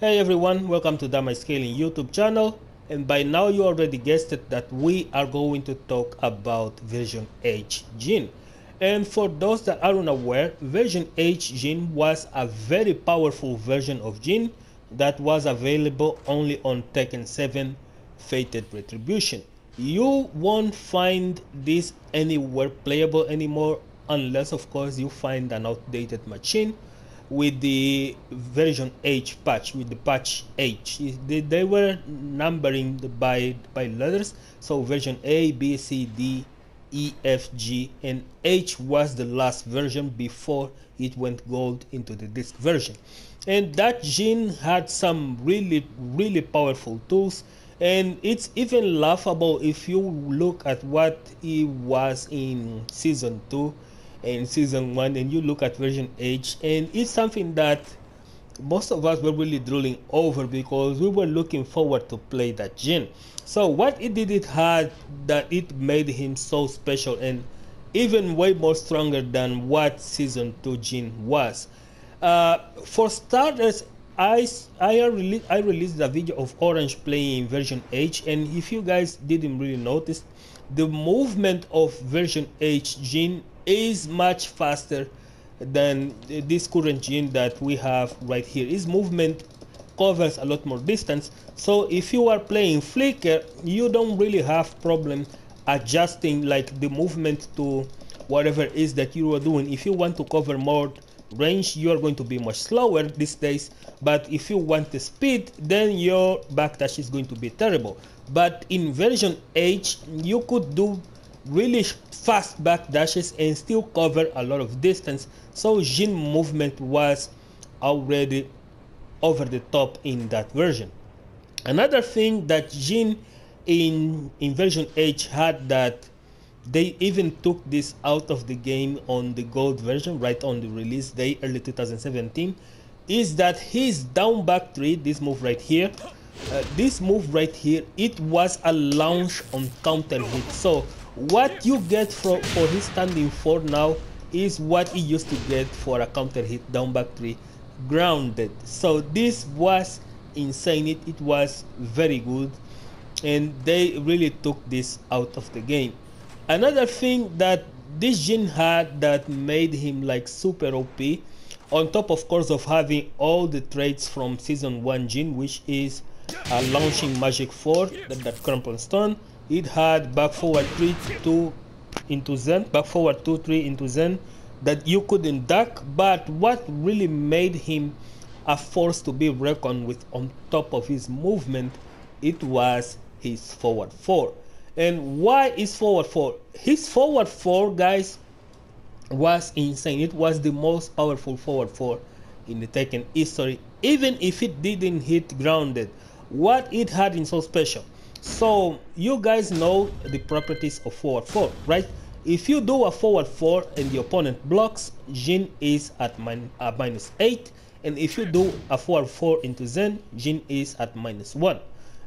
Hey everyone, welcome to Damage Scaling YouTube channel, and by now you already guessed it that we are going to talk about version H Jin. And for those that aren't aware, version H Jin was a very powerful version of Jin that was available only on Tekken 7 Fated Retribution. You won't find this anywhere playable anymore, unless of course you find an outdated machine with the version H patch, with the patch H. They were numbering by letters, so version A, B, C, D, E, F, G, and H was the last version before it went gold into the disc version. And that Jin had some really powerful tools, and it's even laughable if you look at what he was in season 2 and season 1, and you look at version H, and it's something that most of us were really drooling over because we were looking forward to play that Jin. So what it did, it had that it made him so special and even way more stronger than what season 2 Jin was. For starters, I released a video of Orange playing version H, and if you guys didn't really notice, the movement of version H Jin is much faster than this current Jin that we have right here. His movement covers a lot more distance, so if you are playing Flicker, you don't really have problem adjusting like the movement to whatever it is that you are doing. If you want to cover more range, you are going to be much slower these days, but if you want the speed, then your backdash is going to be terrible. But in version H, you could do really fast back dashes and still cover a lot of distance, so Jin movement was already over the top in that version. Another thing that Jin in version H had, that they even took this out of the game on the gold version right on the release day early 2017, is that his down back 3, this move right here, it was a launch on counter hit. So what you get for his standing 4 now is what he used to get for a counter hit down back 3 grounded. So this was insane, it was very good, and they really took this out of the game. Another thing that this Jin had that made him like super OP, on top of course of having all the traits from season 1 Jin, which is launching magic 4 that crumple stone. It had back forward 3-2 into Zen, back forward 2-3 into Zen that you couldn't duck, but what really made him a force to be reckoned with on top of his movement, it was his forward 4. And why is forward 4? His forward 4, guys, was insane. It was the most powerful forward 4 in the Tekken history, even if it didn't hit grounded. What it had in so special? So you guys know the properties of forward 4, right? If you do a forward 4 and the opponent blocks, Jin is at minus 8, and if you do a forward 4 into Zen, Jin is at minus 1.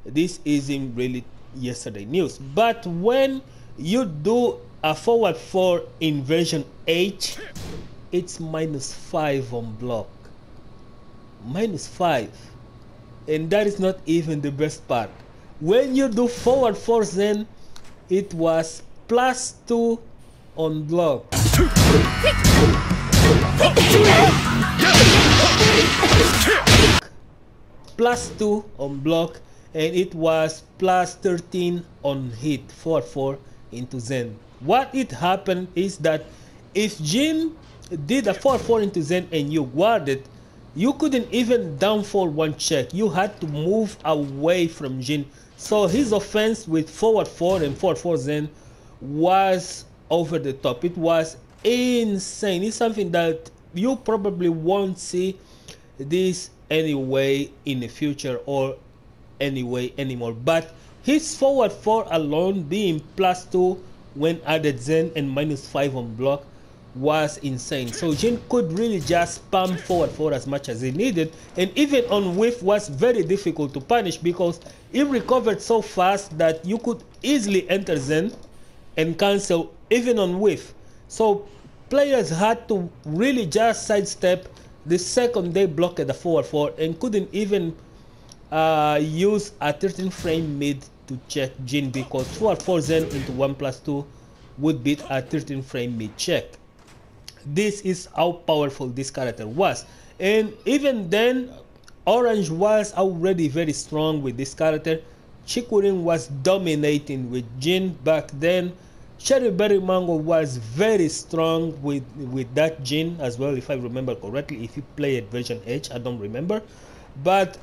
This isn't really yesterday news, but when you do a forward 4 in version H, it's minus 5 on block, minus 5, and that is not even the best part. When you do forward 4 Zen, it was plus 2 on block. Plus 2 on block, and it was plus 13 on hit, forward 4 into Zen. What it happened is that if Jin did a forward 4 into Zen and you guarded, you couldn't even down for one check. You had to move away from Jin. So his offense with forward 4 and forward 4 Zen was over the top. It was insane. It's something that you probably won't see this anyway in the future or anyway anymore. But his forward 4 alone being plus 2 when added Zen and minus 5 on block was insane. So Jin could really just spam forward 4 as much as he needed, and even on whiff was very difficult to punish because he recovered so fast that you could easily enter Zen and cancel even on whiff. So players had to really just sidestep The second, they blocked the forward 4 and couldn't even use a 13 frame mid to check Jin, because forward 4 Zen into 1+2 would beat a 13 frame mid check. This is how powerful this character was. And even then, Orange was already very strong with this character. Chikurin was dominating with Jin back then. Cherry Berry Mango was very strong with that Jin as well, if I remember correctly, if you played version H, I don't remember. But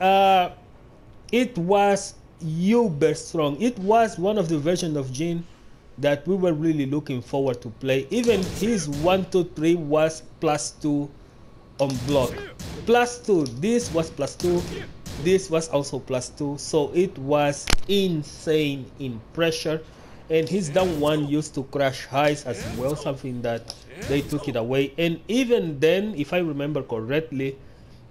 it was uber strong. It was one of the versions of Jin that we were really looking forward to play. Even his 1-2-3 was +2 on block. +2, this was +2, this was also +2, so it was insane in pressure. And his down one used to crash highs as well, something that they took it away. And even then, if I remember correctly,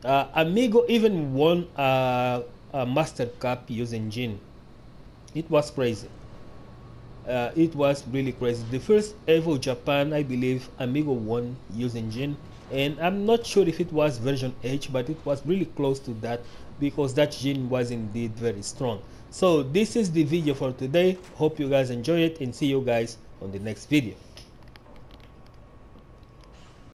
Amigo even won a Master Cup using Jin. It was crazy. It was really crazy. The first Evo Japan, I believe, Amigo won using Jin. And I'm not sure if it was version H, but it was really close to that, because that Jin was indeed very strong. So this is the video for today. Hope you guys enjoy it, and see you guys on the next video.